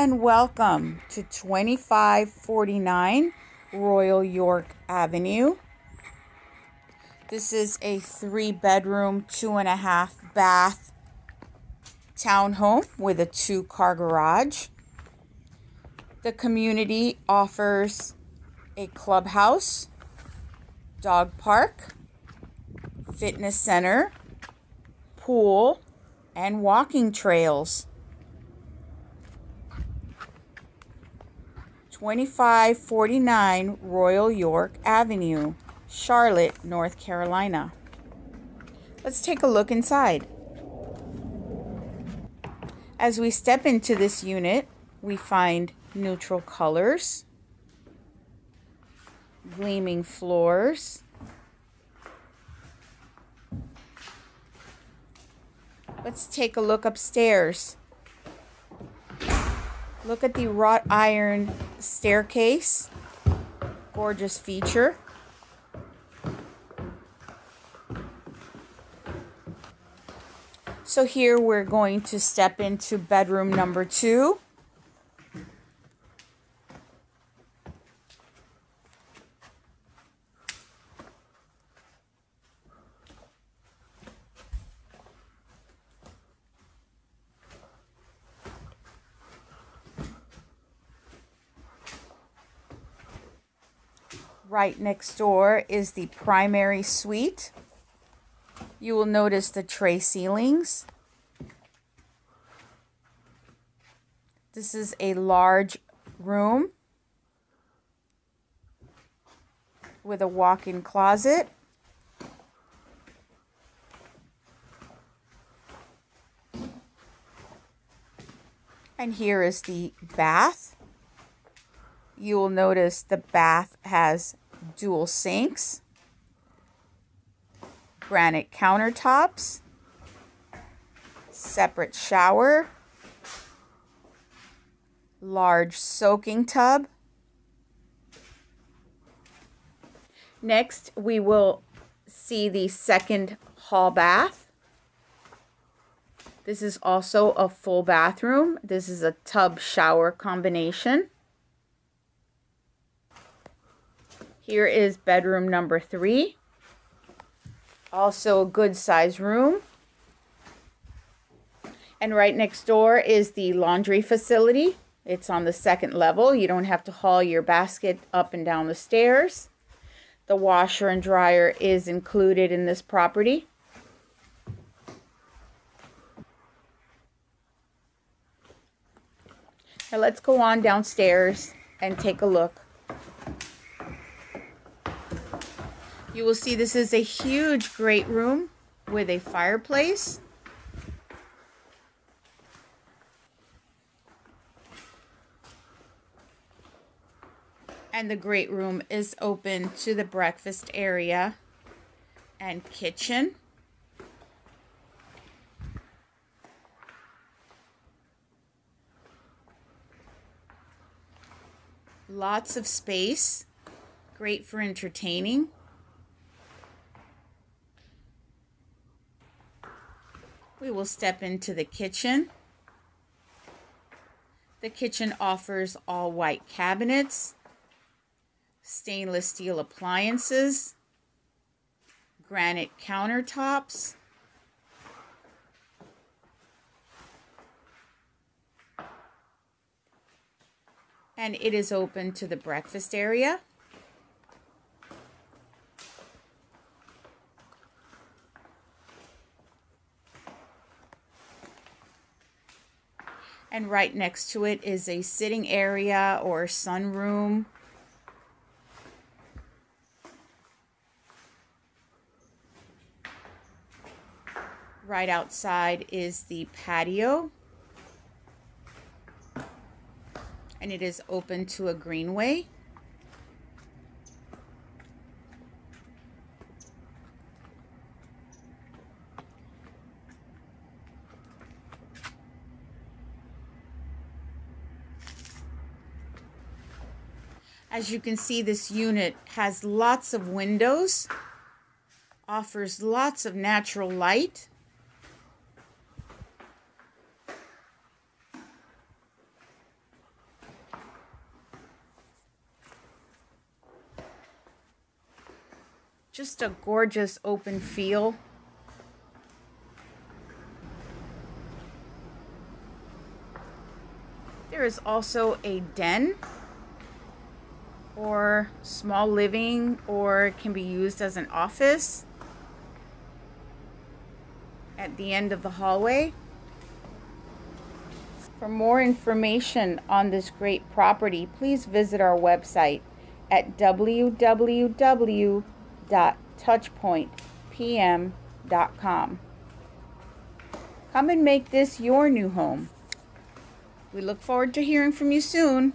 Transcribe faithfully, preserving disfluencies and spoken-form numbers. and welcome to twenty-five forty-nine Royal York Avenue. This is a three bedroom, two and a half bath townhome with a two car garage. The community offers a clubhouse, dog park, fitness center, pool, and walking trails. twenty-five forty-nine Royal York Avenue, Charlotte, North Carolina. Let's take a look inside. As we step into this unit, we find neutral colors, gleaming floors. Let's take a look upstairs. Look at the wrought iron staircase. Gorgeous feature. So here we're going to step into bedroom number two. Right next door is the primary suite. You will notice the tray ceilings. This is a large room with a walk-in closet. And here is the bath. You will notice the bath has dual sinks, granite countertops, separate shower, large soaking tub. Next, we will see the second hall bath. This is also a full bathroom. This is a tub shower combination. Here is bedroom number three, also a good size room. And right next door is the laundry facility. It's on the second level. You don't have to haul your basket up and down the stairs. The washer and dryer is included in this property. Now let's go on downstairs and take a look. You will see this is a huge great room with a fireplace. And the great room is open to the breakfast area and kitchen. Lots of space, great for entertaining. We will step into the kitchen. The kitchen offers all white cabinets, stainless steel appliances, granite countertops, and it is open to the breakfast area. And right next to it is a sitting area or sunroom. Right outside is the patio. And it is open to a greenway. As you can see, this unit has lots of windows, offers lots of natural light. Just a gorgeous open feel. There is also a den or small living, or can be used as an office at the end of the hallway. For more information on this great property, please visit our website at w w w dot touchpoint p m dot com. Come and make this your new home. We look forward to hearing from you soon.